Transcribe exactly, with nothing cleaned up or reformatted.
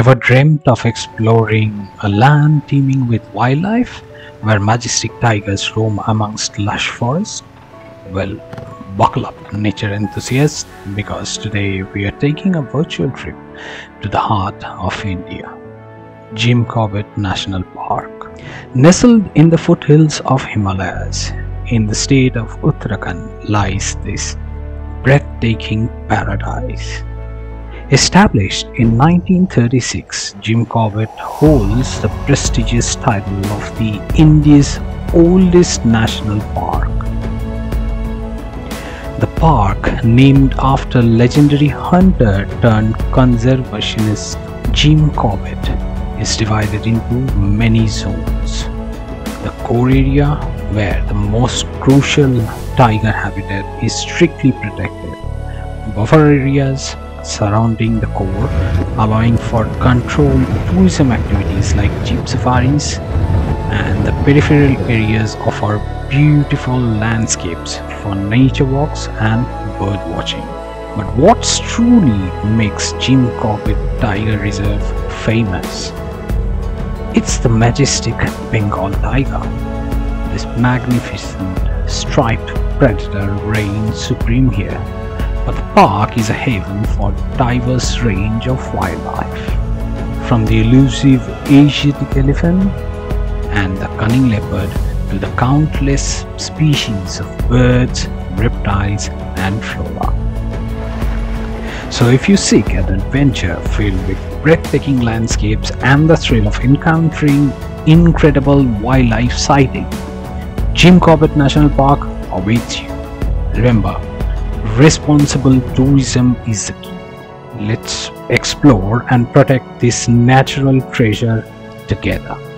Ever dreamt of exploring a land teeming with wildlife, where majestic tigers roam amongst lush forests? Well, buckle up, nature enthusiasts, because today we are taking a virtual trip to the heart of India, Jim Corbett National Park. Nestled in the foothills of Himalayas, in the state of Uttarakhand, lies this breathtaking paradise. Established in nineteen thirty-six, Jim Corbett holds the prestigious title of the India's oldest national park. The park, named after legendary hunter-turned-conservationist Jim Corbett, is divided into many zones. The core area, where the most crucial tiger habitat is strictly protected, buffer areas surrounding the core, allowing for controlled tourism activities like jeep safaris, and the peripheral areas offer beautiful landscapes for nature walks and bird watching. But what truly makes Jim Corbett Tiger Reserve famous? It's the majestic Bengal tiger. This magnificent striped predator reigns supreme here. But the park is a haven for a diverse range of wildlife, from the elusive Asiatic elephant and the cunning leopard to the countless species of birds, reptiles and flora. So if you seek an adventure filled with breathtaking landscapes and the thrill of encountering incredible wildlife sighting, Jim Corbett National Park awaits you. Remember, responsible tourism is the key. Let's explore and protect this natural treasure together.